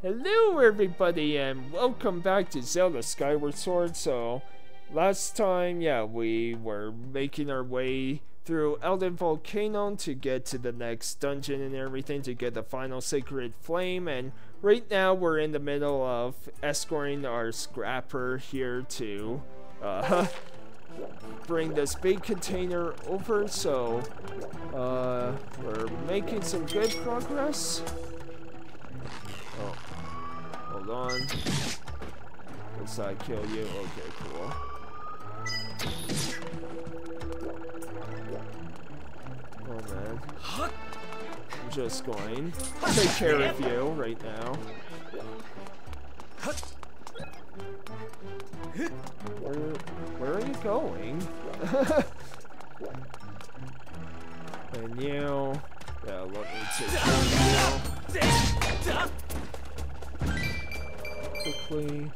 Hello everybody, and welcome back to Zelda Skyward Sword. So, last time, we were making our way through Eldin Volcano to get to the next dungeon and everything to get the final sacred flame, and right now we're in the middle of escorting our scrapper here to bring this big container over, so we're making some good progress. Oh, hold on. Let's not kill you. Okay, cool. Oh man. I'm just going to take care of you right now. Where are you going? And you. Yeah, let me take care of you. Quickly.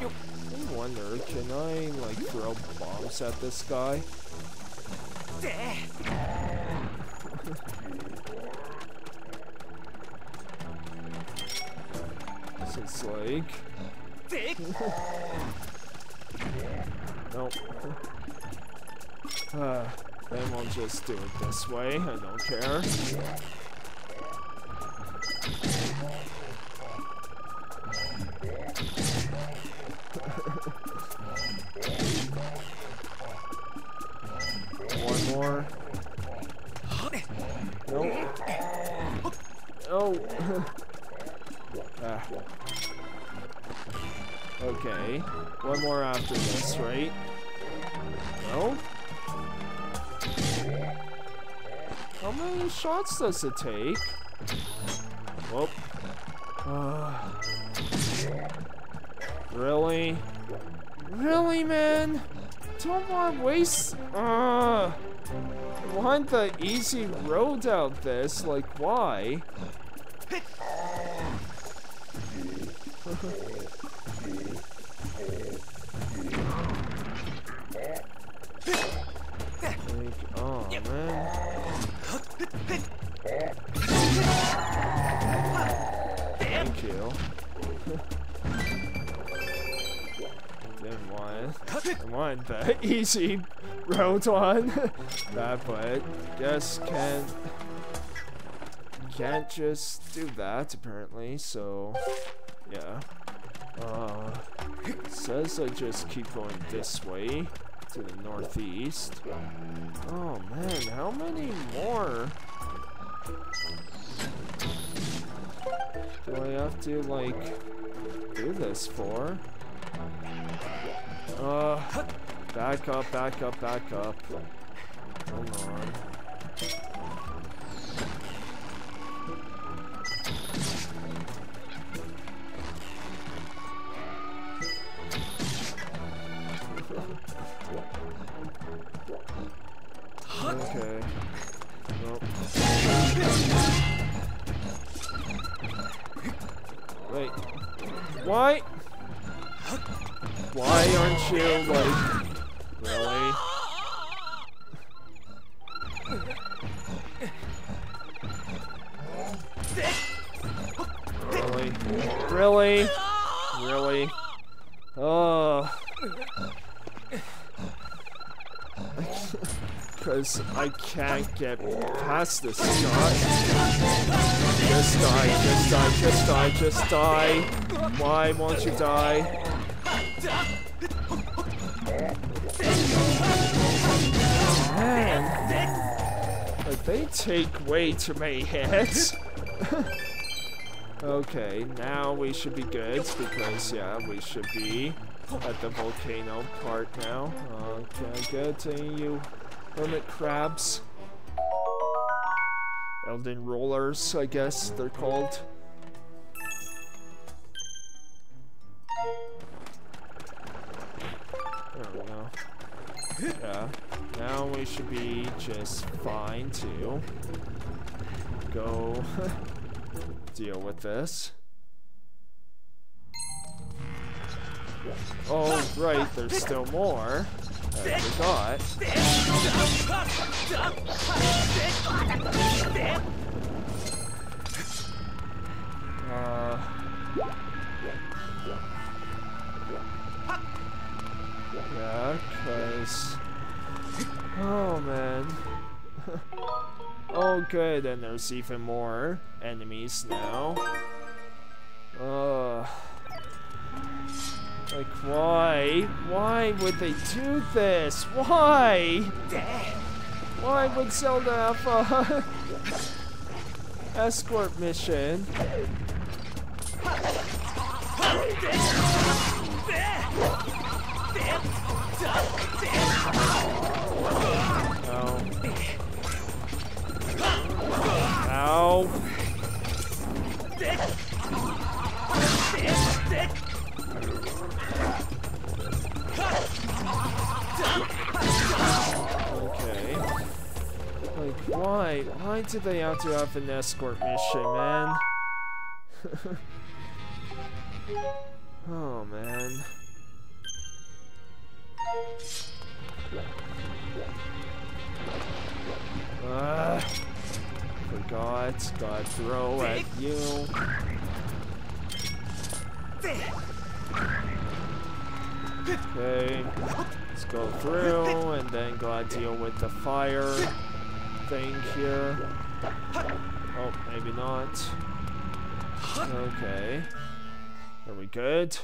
I wonder, can I like throw bombs at this guy? This is like. Nope. Then we'll just do it this way. I don't care. Okay, one more after this, right? No? How many shots does it take? Whoop. Really? Really, man? Don't want to waste. I want the easy road out this, like, why? Oh man. Thank you. I wanted the easy road on that, but just can't just do that apparently, so yeah. Says I just keep going this way to the northeast. Oh man, how many more do I have to like do this for? Back up. Hold on. Okay. Nope. Wait. Why? Why aren't you like really? Really? Oh. Because I can't get past this shot. Just die. Why won't you die? Man. Like, they take way too many hits. Okay, now we should be good because, we should be at the volcano part now. Okay, good to you. Hermit crabs. Eldin rollers, I guess they're called. There we go. Yeah. Now we should be just fine to go deal with this. Oh, right, there's still more. I forgot. Yeah, cause... oh man. Okay, then there's even more enemies now. Like why? Why would they do this? Why? Why would Zelda have a escort mission? Ow. Okay. Like, why? Why did they have to have an escort mission, man? Oh, man. Forgot, got throw at you. Okay, let's go through and then gotta deal with the fire thing here. Oh, maybe not. Okay. Are we good?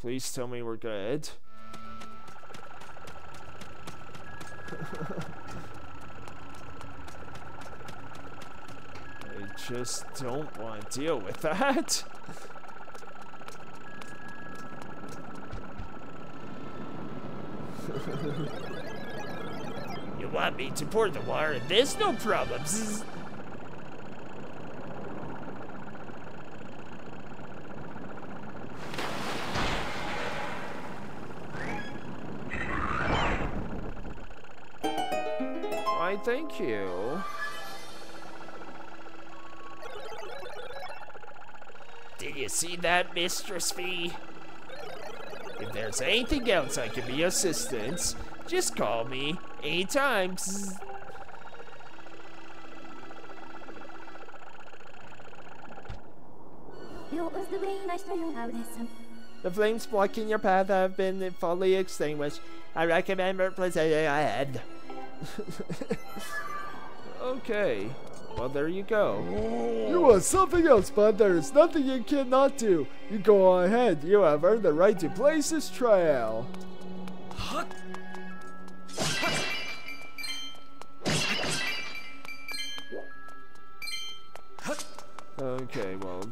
Please tell me we're good. I just don't want to deal with that. You want me to pour the water? There's no problems. Thank you. Did you see that, Mistress Fee? If there's anything else I can be assistance, just call me anytime. The flames blocking your path have been fully extinguished. I recommend replacing my head. Okay, well there you go. Oh. You want something else, but there is nothing you cannot do. You go on ahead. You have earned the right to place this trial. Okay, well,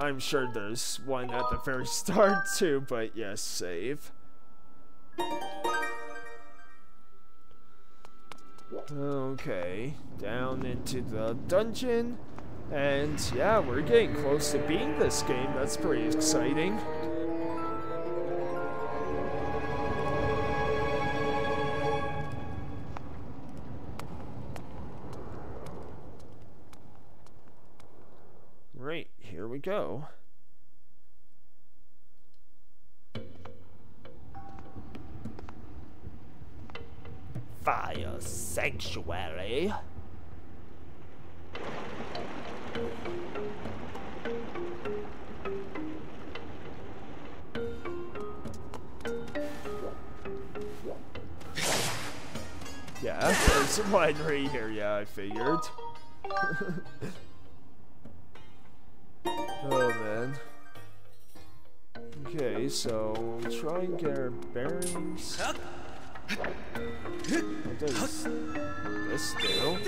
I'm sure there's one at the very start too, but yes, save. Okay, down into the dungeon, and yeah, we're getting close to beating this game. That's pretty exciting. Right, here we go. Fire Sanctuary. Yeah, there's one right here. Yeah, I figured. Oh man. Okay, so we'll try and get our bearings. What does this do?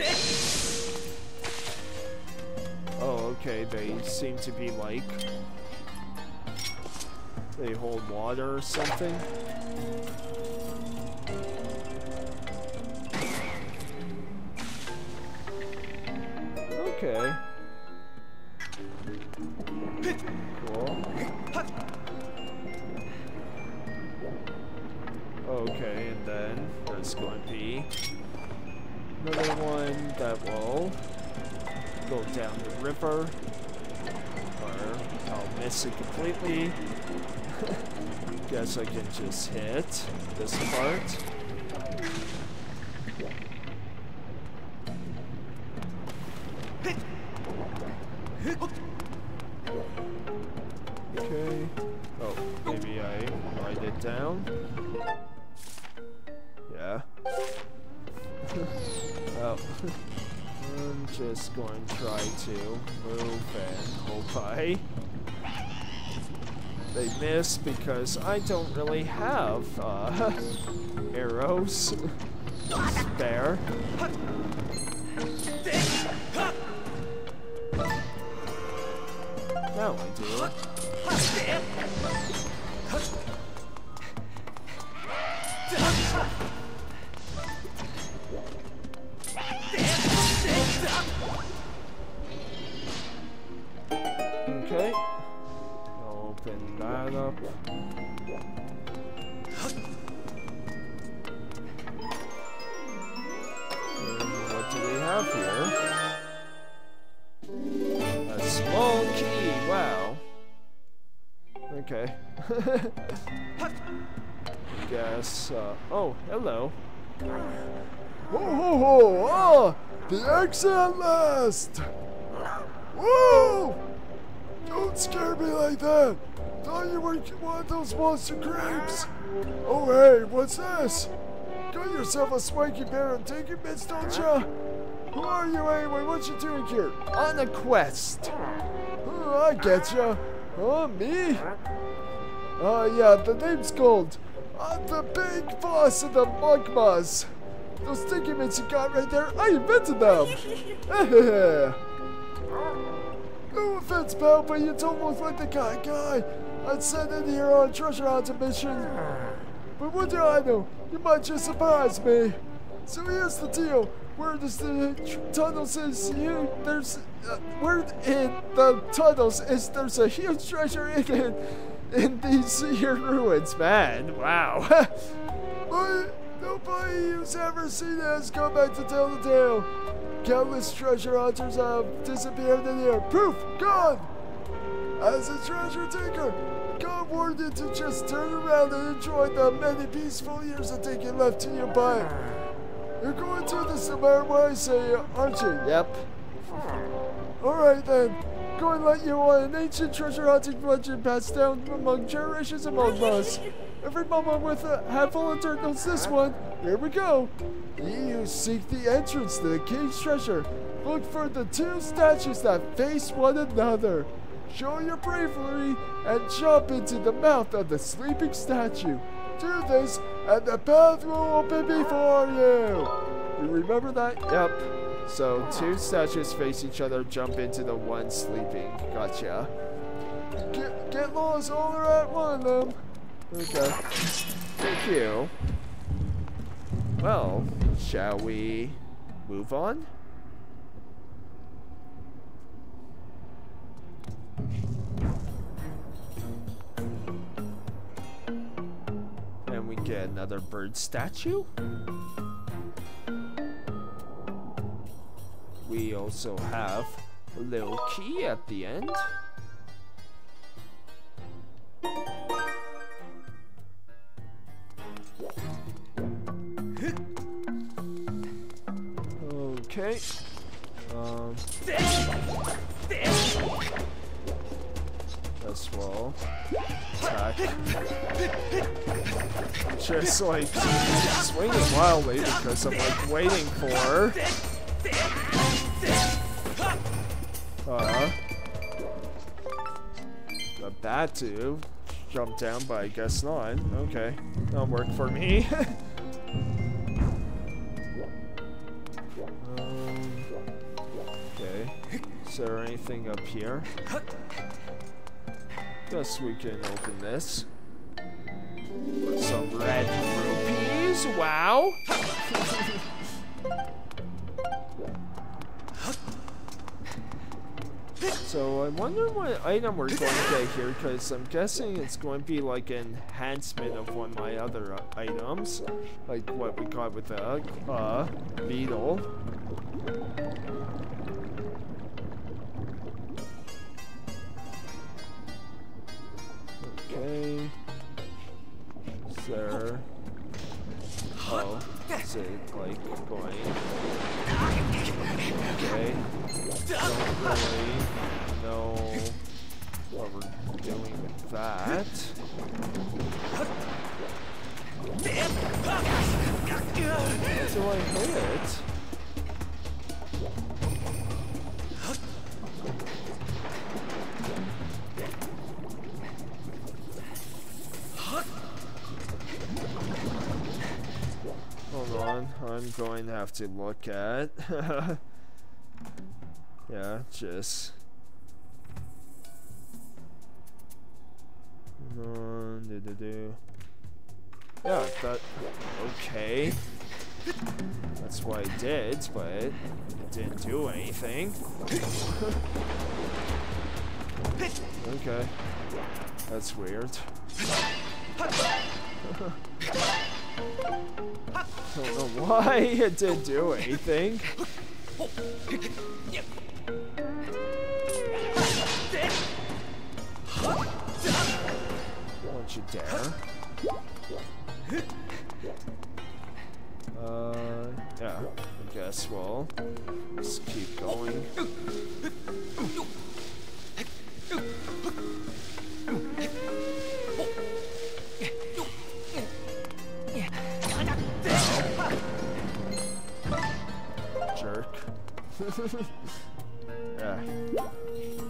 Oh, okay, they seem to be like... they hold water or something. Okay. Cool. Okay, and then there's going to be another one that will go down the river, or I'll miss it completely. Guess I can just hit this part. So, I'm just going to try to move and hope they miss, because I don't really have arrows spare. Now I do. Okay, open that up. And what do we have here? A small key, wow. Okay. I guess, oh, hello. Ho ho ho! Ah! The exit at last! Whoa! Don't scare me like that! Thought you were one of those monster crabs! Oh hey, what's this? Got yourself a swanky bear and take your bits, don't ya? Who are you anyway? What you doing here? On a quest! Oh, I getcha! Oh, me? Yeah, the name's Gold. I'm the big boss of the Mogmas! Those sticky mints you got right there, I invented them! No offense, pal, but you don't look like the kind of guy I'd send in here on a treasure hunting mission. But what do I know? You might just surprise me. So here's the deal. Where in the tunnels is there's a huge treasure in it, in these here ruins, man. Wow. But nobody who's ever seen it has come back to tell the tale. Countless treasure hunters have disappeared in here. Proof gone! As a treasure taker, God warned you to just turn around and enjoy the many peaceful years of taking left to your by. You're going through this no matter what I say, aren't you? Yep. Alright then, go and let you on an ancient treasure hunting legend passed down among generations among us. Every mama with a handful of dirt knows this one. Here we go. Ye who seek the entrance to the cave's treasure, look for the two statues that face one another. Show your bravery and jump into the mouth of the sleeping statue. Do this, and the path will open before you. You remember that? Yep. So two statues face each other. Jump into the one sleeping. Gotcha. Get lost all around one of them. Okay. Thank you. Well, shall we move on? And we get another bird statue. We also have a little key at the end. Okay. This wall. Attack. Just like swinging wildly because I'm like waiting for. Got that to jump down, but I guess not. Okay, that'll work for me. Is there anything up here? Guess we can open this. Some red rupees, wow! So I wonder what item we're going to get here, because I'm guessing it's going to be like an enhancement of one of my other items. Like what we got with the beetle. Okay. Is there... Oh, is it like going... Okay. Don't really know what we're doing with that. Do I hit it? going to have to look at. Yeah, just yeah, that okay. That's what I did, but it didn't do anything. Okay. That's weird. I don't know why it didn't do anything. Don't you dare. Yeah, I guess we'll just keep going. Jerk. Yeah.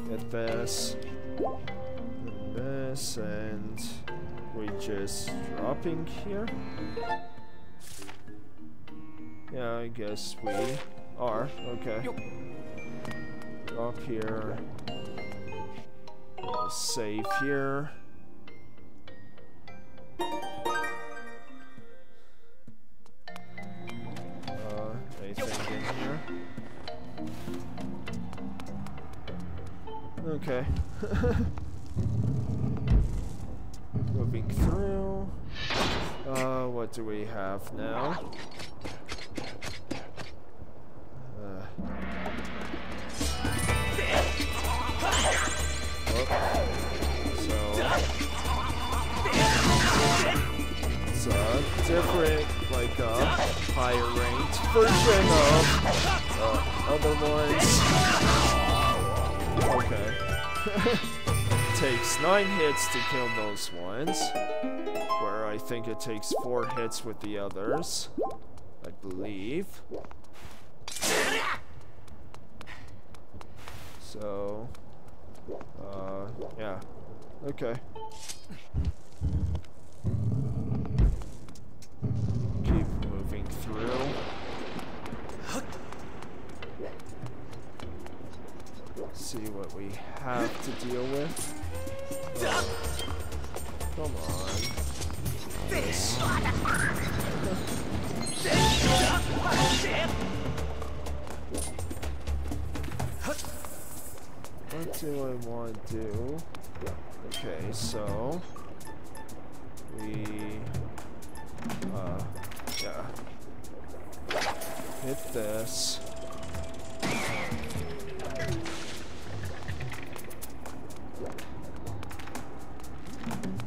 Get this. And this, and we just dropping here. Yeah, I guess we are. Okay. Up here. We'll save here. Anything in here? Okay. Moving through. What do we have now? Different, like, higher ranked version of other ones. Okay. Takes 9 hits to kill those ones, where I think it takes 4 hits with the others, I believe. So, yeah. Okay. Through. See what we have to deal with. Come on. What do I want to do? Okay, so we yeah. Hit this.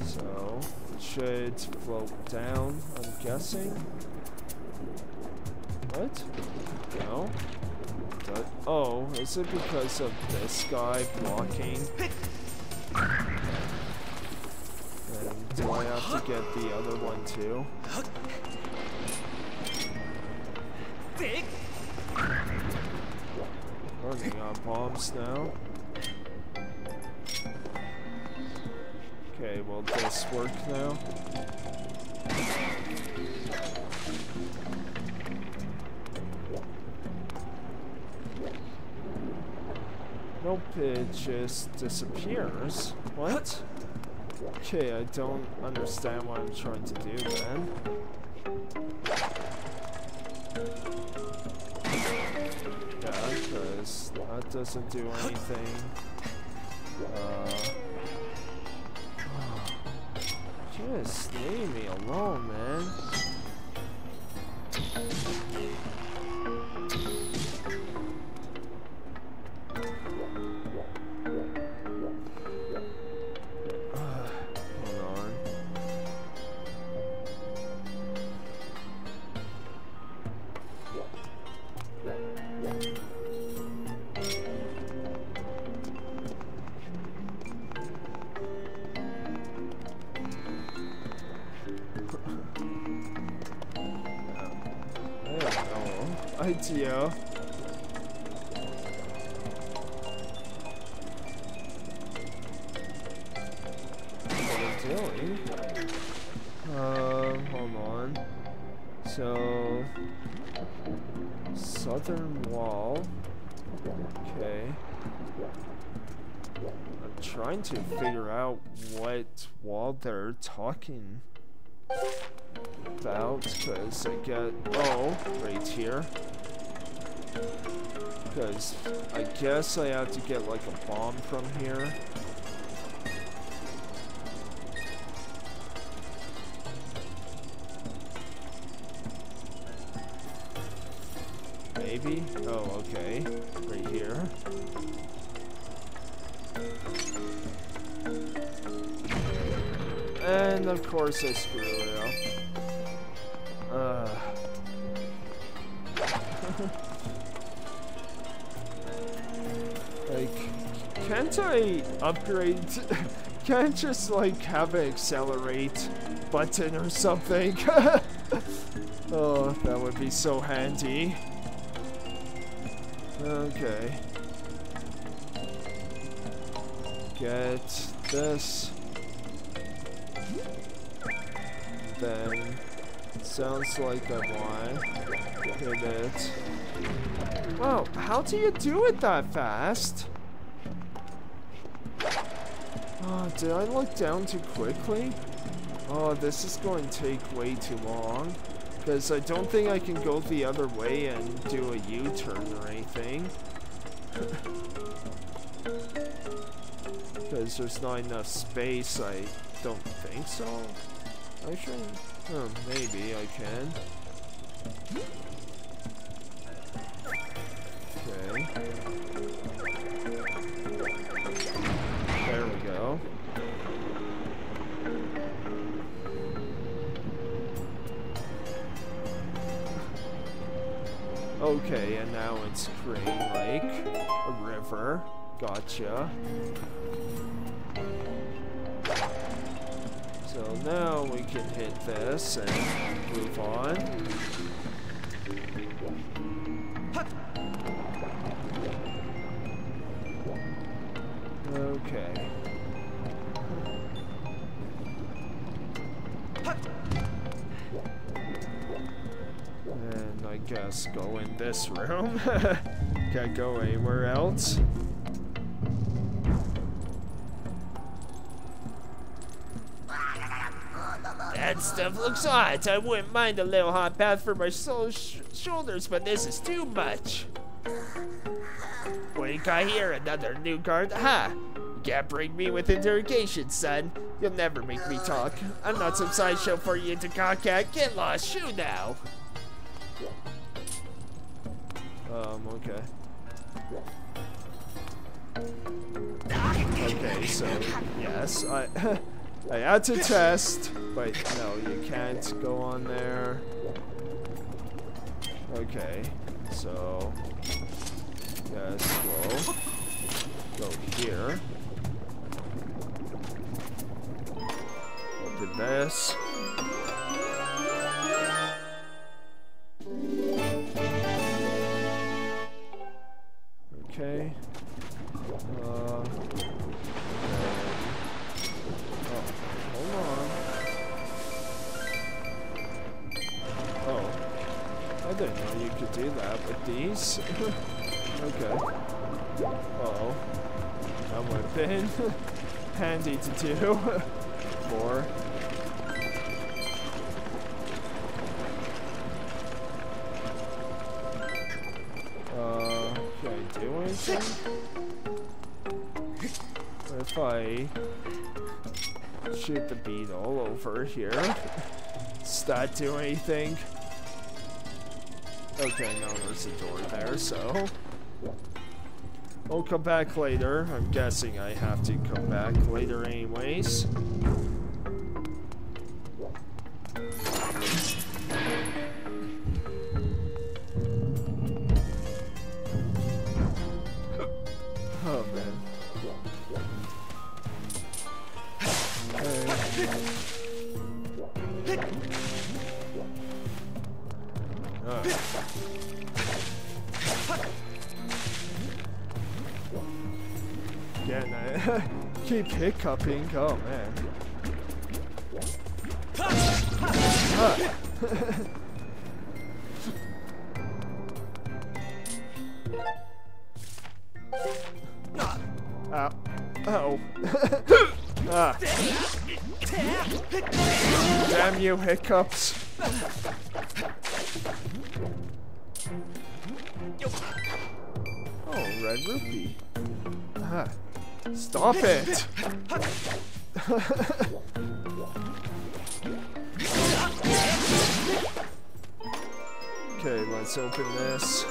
So, it should float down, I'm guessing. What? No. Oh, is it because of this guy blocking? And do I have to get the other one too? Running on bombs now. Okay, will this work now? Nope, it just disappears. What? Okay, I don't understand what I'm trying to do then. That doesn't do anything. Just leave me alone, man. Hold on. Idea. What are we doing? Hold on. So, southern wall. Okay. I'm trying to figure out what wall they're talking about, because I get, oh, right here. Because I guess I have to get like a bomb from here. Maybe? Oh, okay. Right here. And of course I screw it up. Like, can't I upgrade? Can't just like have an accelerate button or something? Oh, that would be so handy. Okay. Get this. Then sounds like I want to hit it. Wow, how do you do it that fast? Oh, did I look down too quickly? Oh, this is going to take way too long. Because I don't think I can go the other way and do a U-turn or anything. Because there's not enough space, I don't think so. Actually, oh, maybe I can. Okay. There we go. Okay, and now it's creating like a river. Gotcha. So now we can hit this and move on. Okay. And I guess go in this room. Can't go anywhere else. That stuff looks hot. I wouldn't mind a little hot bath for my shoulders, but this is too much. What do you got here? Another new guard? Ha! You can't bring me with interrogation, son. You'll never make me talk. I'm not some sideshow for you to cock at. Get lost, shoo now. Okay. Okay, so, yes, I had to test, but no, you can't go on there. Okay, so, yes, we'll go here. We'll do this. Okay. I didn't know you could do that with these. Okay. Uh-oh. That would have been handy to do. More. Can I do anything? What if I shoot the beetle over here? Does that do anything? Okay, now there's a door there, so... I'll come back later. I'm guessing I have to come back later anyways. Oh, man. Again, I keep hiccuping. Oh man. Uh-oh. Ah. Damn you, hiccups. Oh, red rupee. Ah. Stop it! Okay, let's open this.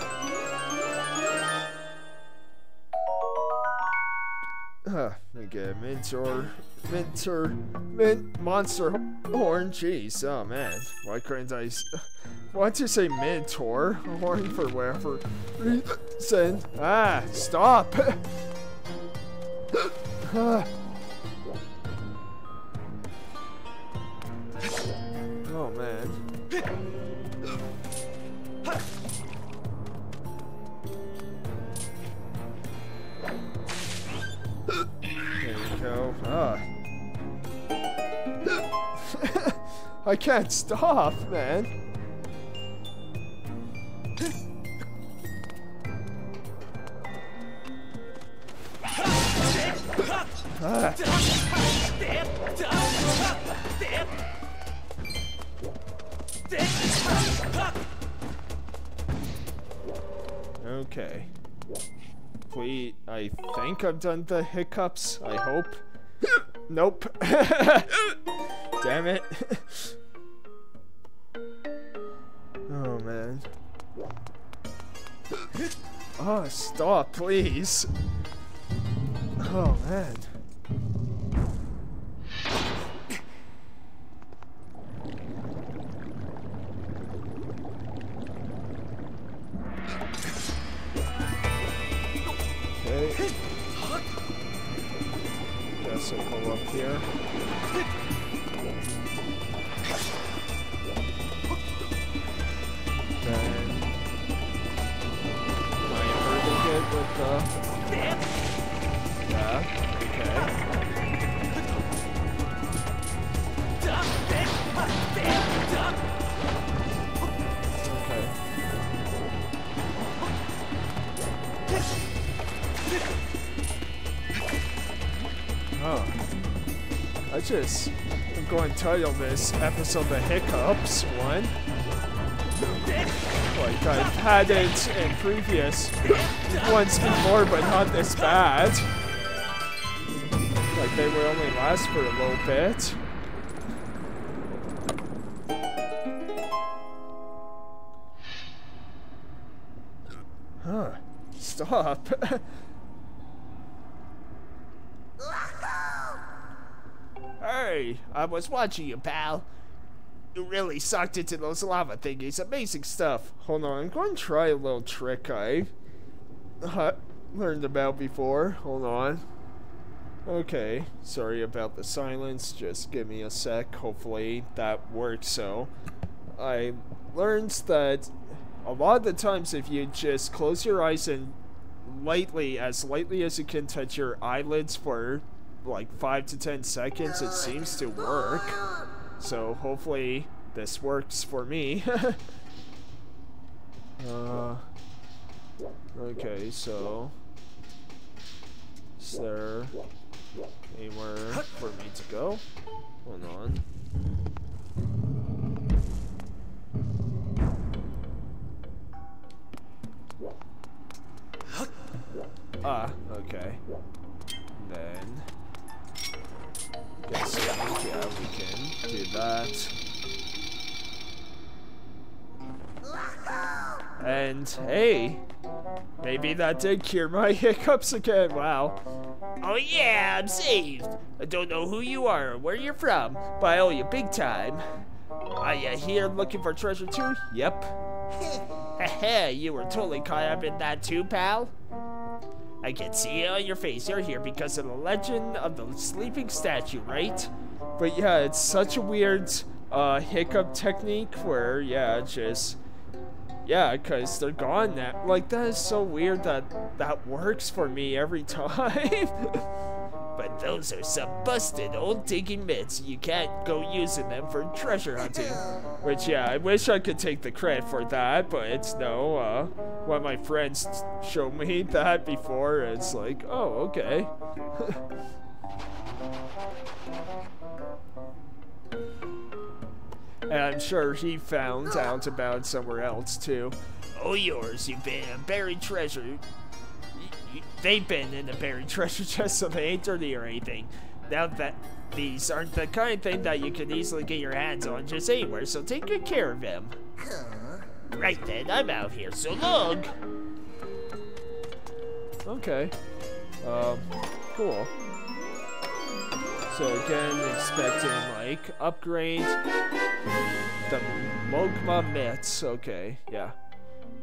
Again, monster horn. Jeez, oh man, why couldn't I? Why'd you say mentor horn for whatever reason? Ah, stop! Oh man. I can't stop, man. Okay. Please, I think I've done the hiccups, I hope. Nope. Damn it. Oh, man. Oh, stop, please. Oh, man. Okay. Guess I'll go up here. I'm going to title this episode The Hiccups 1. Like, I've had it in previous ones before, but not this bad. Like, they would only last for a little bit. Huh. Stop. Hey, I was watching you, pal. You really sucked into those lava thingies. Amazing stuff. Hold on, I'm going to try a little trick I learned about before. Hold on. Okay, sorry about the silence. Just give me a sec. Hopefully that works. So, I learned that a lot of the times if you just close your eyes and lightly as you can touch your eyelids for like 5 to 10 seconds, it seems to work. So hopefully this works for me. Okay, so is there anywhere for me to go? Hold on. Ah, okay. Then guess, yeah, we can do that. And hey, maybe that did cure my hiccups again. Wow. Oh yeah, I'm saved. I don't know who you are or where you're from, but I owe you big time. Are you here looking for treasure too? Yep. Heh, you were totally caught up in that too, pal. I can see it on your face. You're here because of The Legend of the Sleeping Statue, right? But yeah, it's such a weird hiccup technique where, yeah, just... yeah, because they're gone now. Like, that is so weird that that works for me every time. But those are some busted old digging mitts. You can't go using them for treasure hunting. Which, yeah, I wish I could take the credit for that, but it's no, one of my friends showed me that before, and it's like, oh, okay. And I'm sure he found out about somewhere else, too. All yours, you've been a buried treasure. They've been in the buried treasure chest, so they ain't dirty or anything. Now that these aren't the kind of thing that you can easily get your hands on just anywhere, so take good care of them. Right then, I'm out here, so long! Okay. Cool. So again, expecting, like, upgrade the Mogma mitts. Okay, yeah.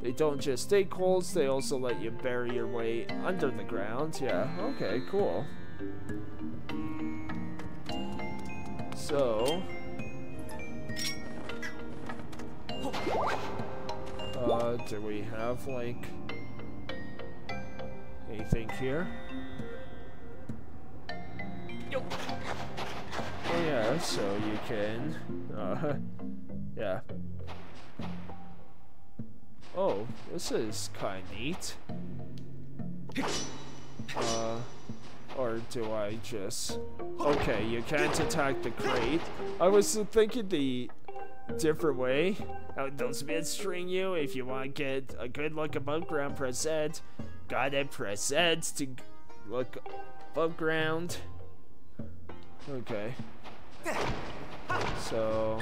They don't just dig holes, they also let you bury your way under the ground. Yeah, okay, cool. So... do we have, like, anything here? Nope. Oh yeah, so you can, yeah. Oh, this is kind of neat. Or do I just... Okay, you can't attack the crate. I was thinking the different way. Those mitts string you. If you want to get a good look above ground, press Z. Got it, press Z to look above ground. Okay. So...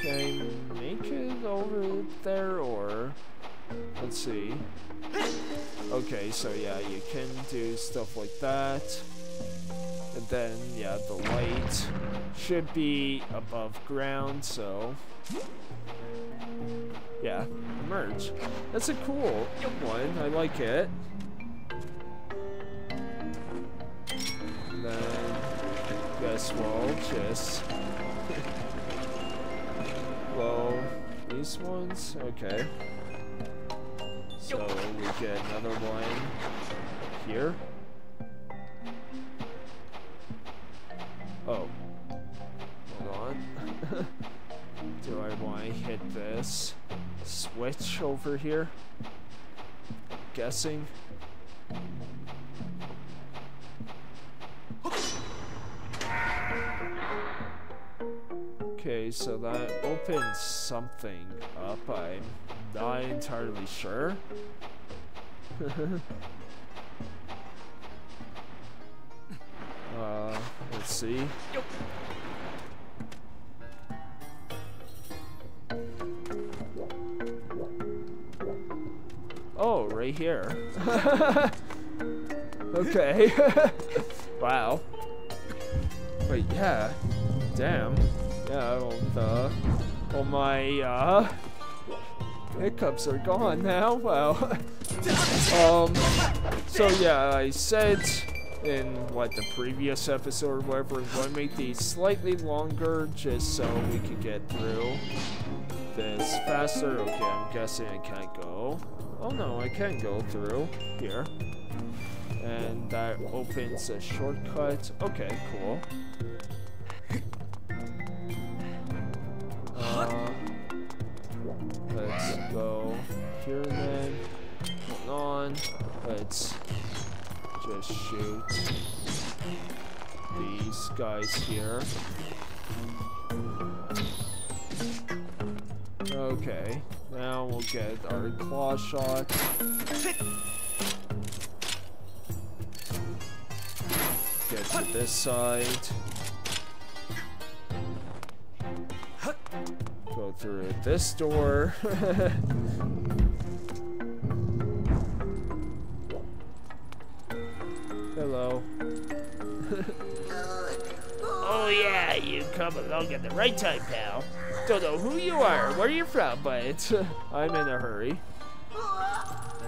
Can I make it over there, or... Let's see. Okay, so yeah, you can do stuff like that. And then, yeah, the light should be above ground, so... Yeah, merge. That's a cool one, I like it. And then... Guess we'll just... Well, these ones? Okay. So we get another one here. Oh. Hold on. Do I want to hit this switch over here? I'm guessing. Okay, so that opens something up, I'm not entirely sure. Let's see. Oh, right here. Okay. Wow. But yeah, damn. Yeah, all my hiccups are gone now. Wow. So yeah, I said in what the previous episode or whatever, I'm gonna make these slightly longer just so we can get through this faster. Okay, I'm guessing I can't go. Oh no, I can go through here, and that opens a shortcut. Okay, cool. Let's go here then. Hold on. Let's just shoot these guys here. Okay. Now we'll get our claw shot. Get to this side. Go through this door. Hello. Oh yeah, you come along at the right time, pal. Don't know who you are, where you're from, but I'm in a hurry.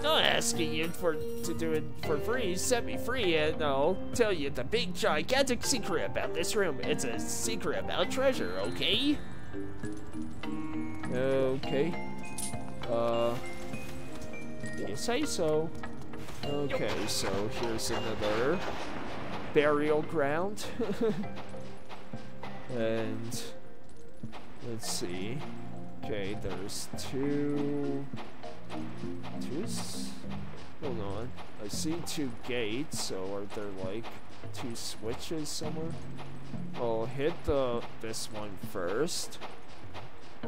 Not asking you to do it for free. Set me free, and I'll tell you the big gigantic secret about this room. It's a secret about treasure, okay? Okay. You say so. Okay, so here's another burial ground. And let's see. Okay, there's two Two's... Hold on. I see two gates, so are there like two switches somewhere? I'll hit this one first. I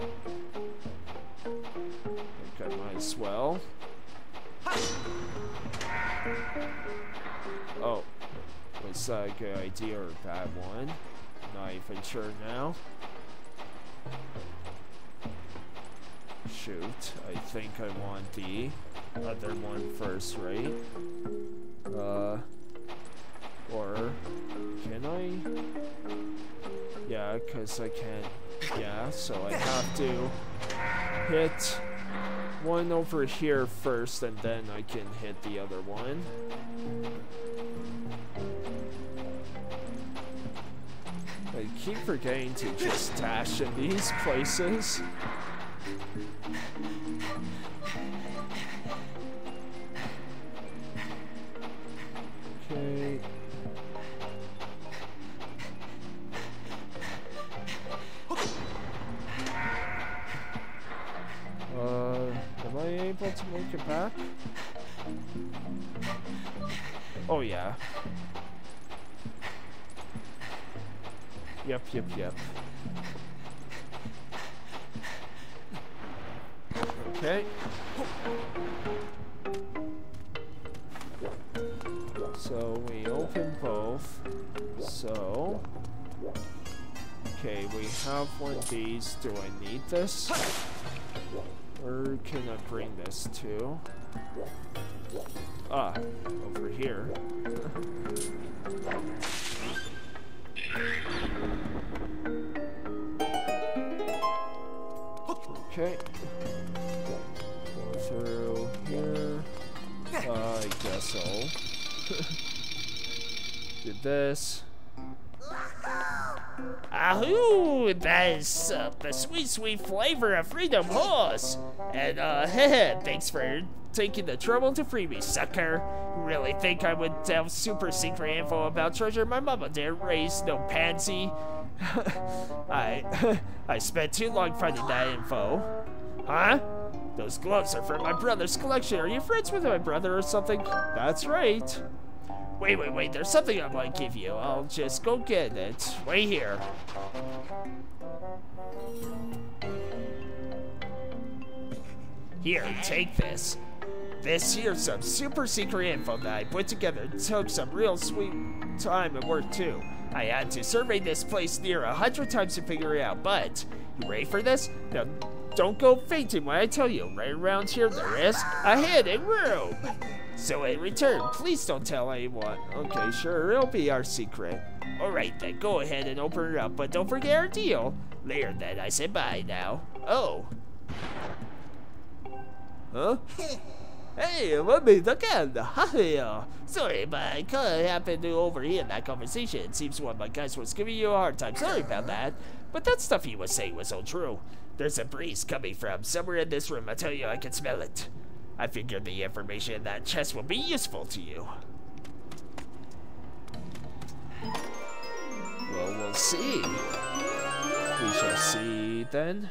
think I might as well. Oh, was that a good idea or a bad one? Not even sure now. Shoot, I think I want the other one first, right? Or can I? Yeah, because I can't. Yeah, so I have to hit one over here first, and then I can hit the other one. I keep forgetting to just dash in these places. Okay. Am I able to make it back? Oh yeah. Yep, yep, yep. Okay. So we open both. So okay, we have one of these. Do I need this? Or can I bring this to? Ah, over here. Okay. Go through here. I guess so. Did this. Ahoo! That is the sweet, sweet flavor of Freedom Horse! And thanks for taking the trouble to free me, sucker. Really think I would delve super secret info about treasure my mama didn't raise, no pansy. I spent too long finding that info. Huh? Those gloves are from my brother's collection. Are you friends with my brother or something? That's right. Wait, wait, wait, there's something I might give you. I'll just go get it. Right here. Here, take this. This here's some super secret info that I put together. It took some real sweet time and work too. I had to survey this place near 100 times to figure it out, but you ready for this? Now, don't go fainting when I tell you. Right around here, there is a hidden room. So in return, please don't tell anyone. Okay, sure, it'll be our secret. Alright then, go ahead and open it up, but don't forget our deal. Later then, I say bye now. Oh. Huh? Hey, let me again. Hi. Sorry, but I kinda happened to overhear that conversation. It seems one of my guys was giving you a hard time. Sorry about that. But that stuff he was saying was all true. There's a breeze coming from somewhere in this room. I tell you, I can smell it. I figured the information in that chest will be useful to you. Well, we'll see. We shall see then.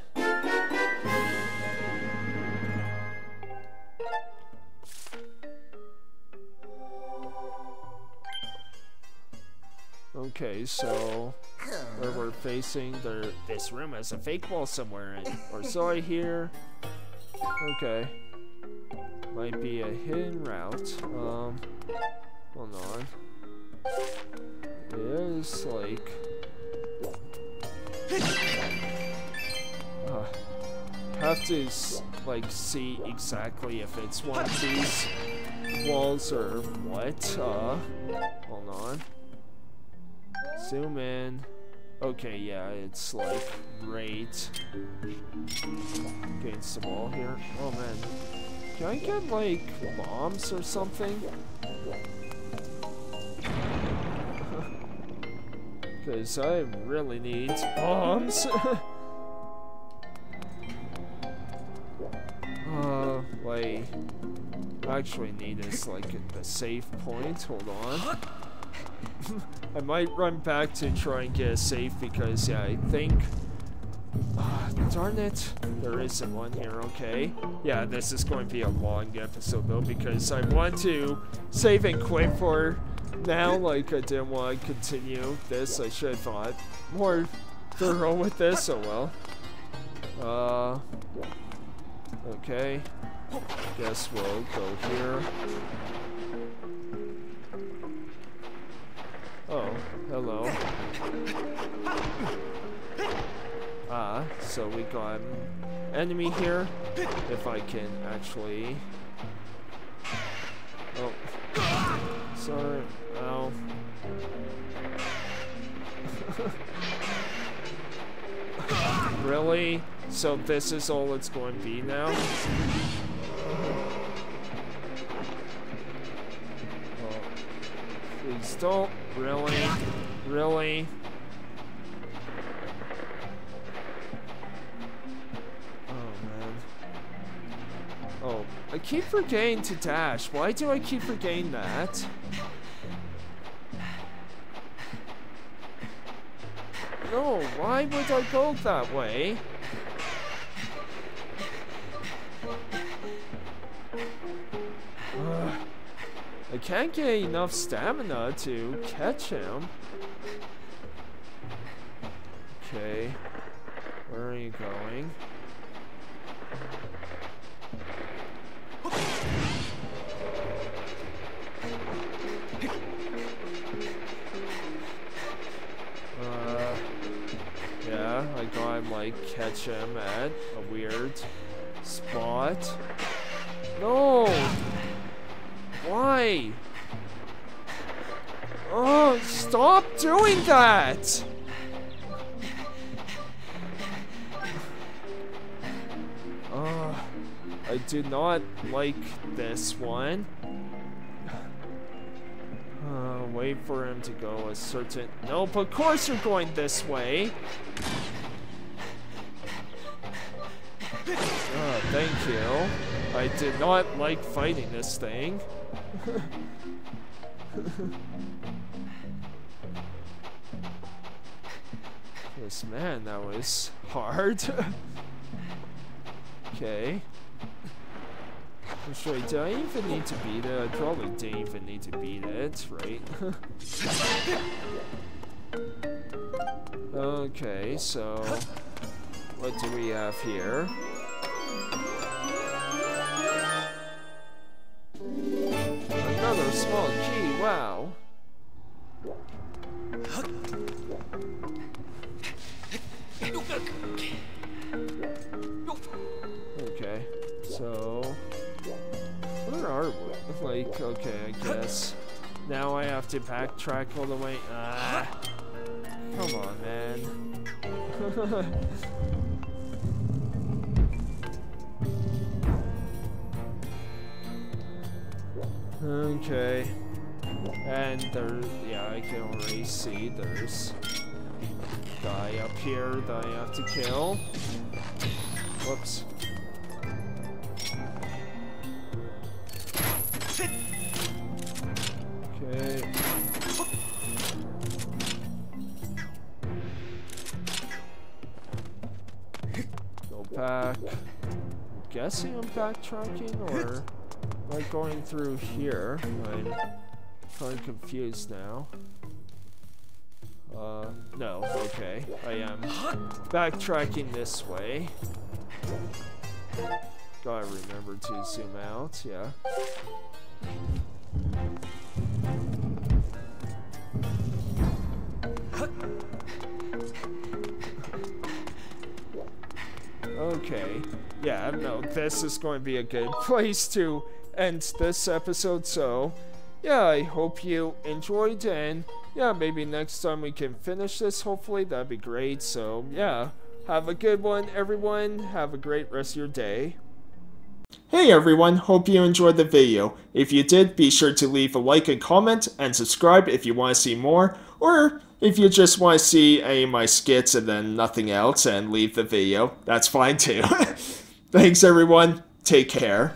Okay, so where we're facing, this room has a fake wall somewhere, or so I hear. Okay, might be a hidden route. Hold on. It is like. Have to like see exactly if it's one of these walls or what. Hold on. Zoom in. Okay, yeah, it's like right against the wall here. Oh man, can I get like bombs or something? Because I really need bombs. Wait. I actually need is like a save point. Hold on. I might run back to try and get a safe because, yeah, I think Darn it. There isn't one here, okay. Yeah, this is going to be a long episode, though, because I want to save and quit for now. Like, I didn't want to continue this. I should have thought more thorough with this, oh well. Okay. Guess we'll go here. Oh, hello. Ah, so we got an enemy here. If I can actually... Oh. Sorry. Ow. Really? So this is all it's going to be now? Oh. Please don't. Really? Really? Oh, I keep forgetting to dash. Why do I keep forgetting that? No, why would I go that way? I can't get enough stamina to catch him. Okay, where are you going? Yeah, I gotta like catch him at a weird spot. No! Why? Oh, stop doing that! Oh, I do not like this one. Wait for him to go a certain... Nope, of course you're going this way! Thank you. I did not like fighting this thing. Yes, man, that was hard. Okay. Actually, did I even need to beat it? I probably didn't even need to beat it, right? Okay, so... What do we have here? Another small key, wow! Okay, so... Where are we? Like, okay, I guess. Now I have to backtrack all the way. Ah! Come on, man. Okay. And there, yeah, I can already see there's a guy up here that I have to kill. Whoops. Okay. Go back. I'm guessing I'm backtracking, or am I going through here? I'm kind of confused now. No. Okay, I am backtracking this way. Gotta remember to zoom out. Yeah. Okay. Yeah, no, this is going to be a good place to end this episode, so yeah, I hope you enjoyed, and yeah, maybe next time we can finish this, hopefully, that'd be great. So yeah, have a good one, everyone. Have a great rest of your day. Hey everyone, hope you enjoyed the video. If you did, be sure to leave a like and comment, and subscribe if you want to see more, or if you just want to see any of my skits and then nothing else and leave the video, that's fine too. Thanks everyone, take care.